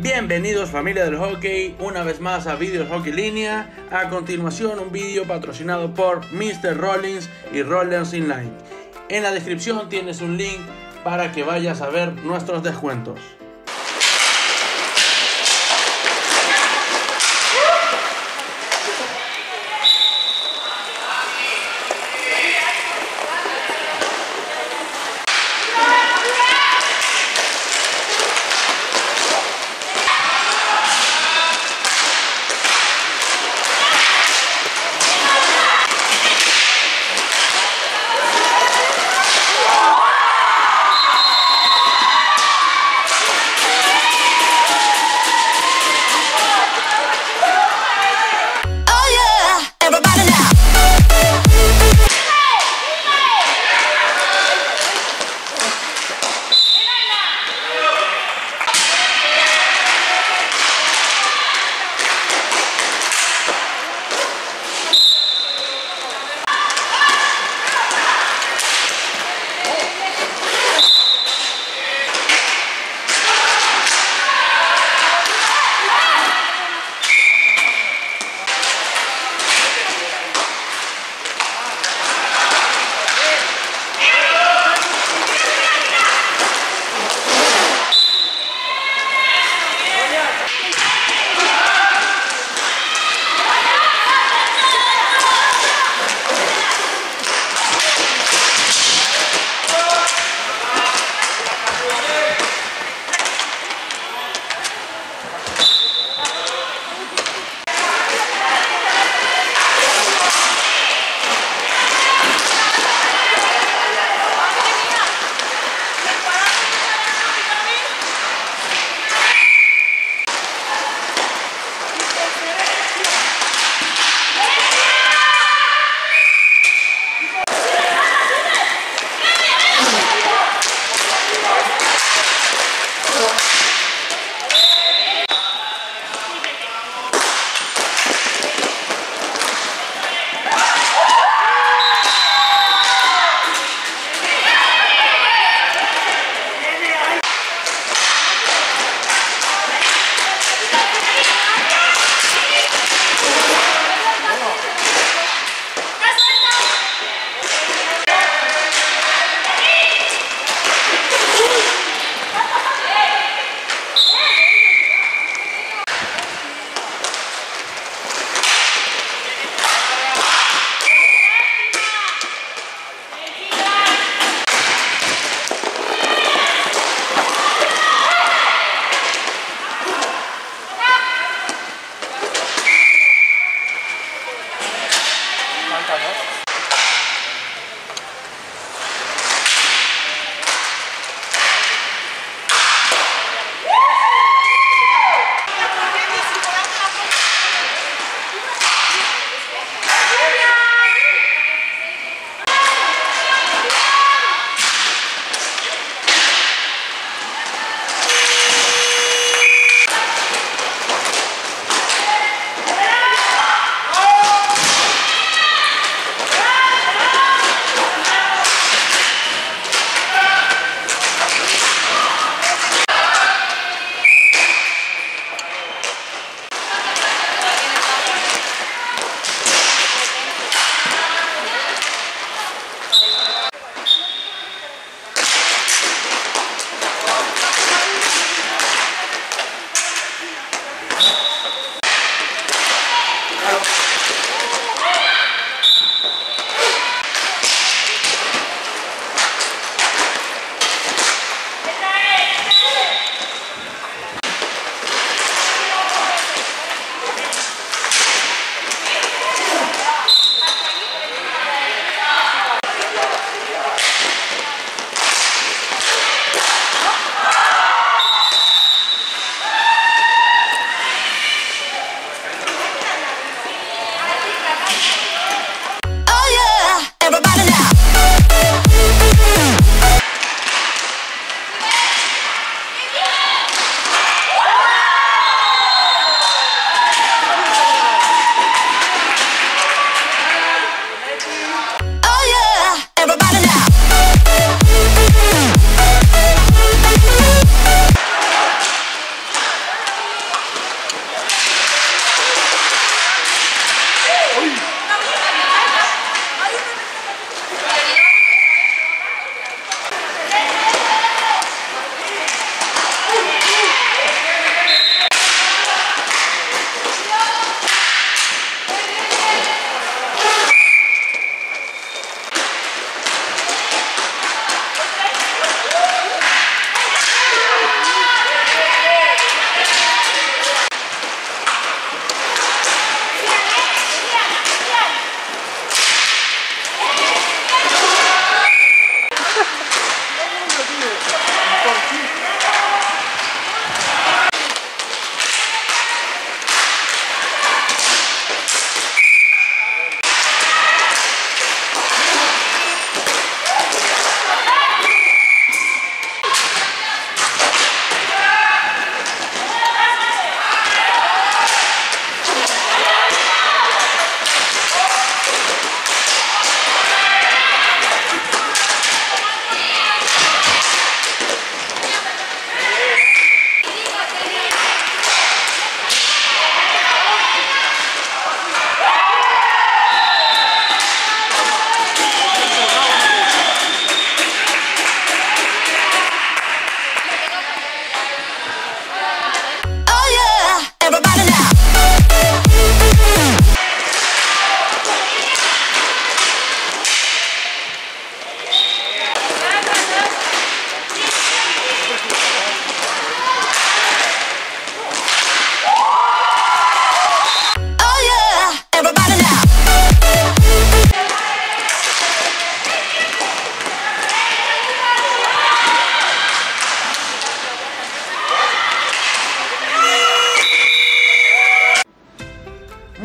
Bienvenidos familia del hockey, una vez más a Videos Hockey Línea. A continuación un vídeo patrocinado por Mister Rollins y Rollers Inline. En la descripción tienes un link para que vayas a ver nuestros descuentos.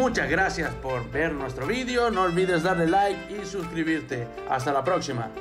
Muchas gracias por ver nuestro vídeo, no olvides darle like y suscribirte. Hasta la próxima.